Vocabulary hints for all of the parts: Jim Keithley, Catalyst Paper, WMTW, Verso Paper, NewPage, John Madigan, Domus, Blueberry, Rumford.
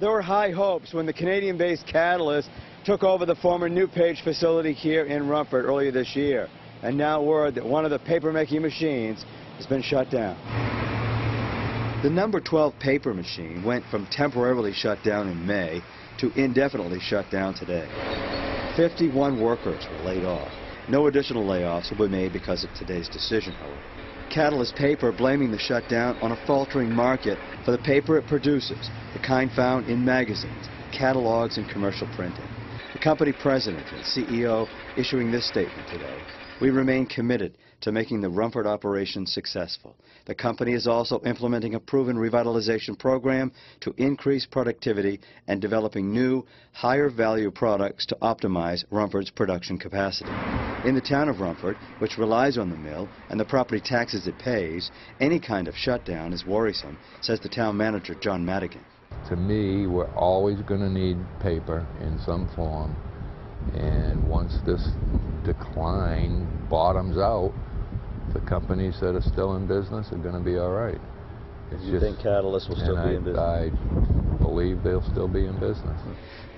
There were high hopes when the Canadian-based Catalyst took over the former NewPage facility here in Rumford earlier this year. And now word that one of the paper-making machines has been shut down. The number 12 paper machine went from temporarily shut down in May to indefinitely shut down today. 51 workers were laid off. No additional layoffs will be made because of today's decision, however. Catalyst Paper blaming the shutdown on a faltering market for the paper it produces, the kind found in magazines, catalogs, and commercial printing. The company president and CEO issuing this statement today. We remain committed to making the Rumford operation successful. The company is also implementing a proven revitalization program to increase productivity and developing new, higher-value products to optimize Rumford's production capacity. In the town of Rumford, which relies on the mill and the property taxes it pays, any kind of shutdown is worrisome, says the town manager, John Madigan. To me, we're always going to need paper in some form. And once this decline bottoms out, the companies that are still in business are going to be all right. You think Catalyst will still be in business? I believe they'll still be in business.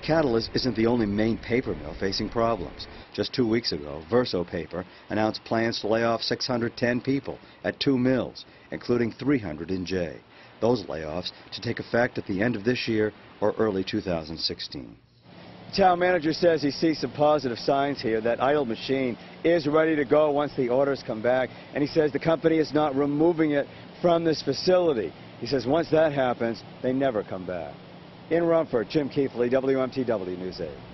Catalyst isn't the only main paper mill facing problems. Just 2 weeks ago, Verso Paper announced plans to lay off 610 people at 2 mills, including 300 in Jay. Those layoffs to take effect at the end of this year or early 2016. The town manager says he sees some positive signs here. That idle machine is ready to go once the orders come back, and he says the company is not removing it from this facility. He says once that happens, they never come back. In Rumford, Jim Keithley, WMTW News 8.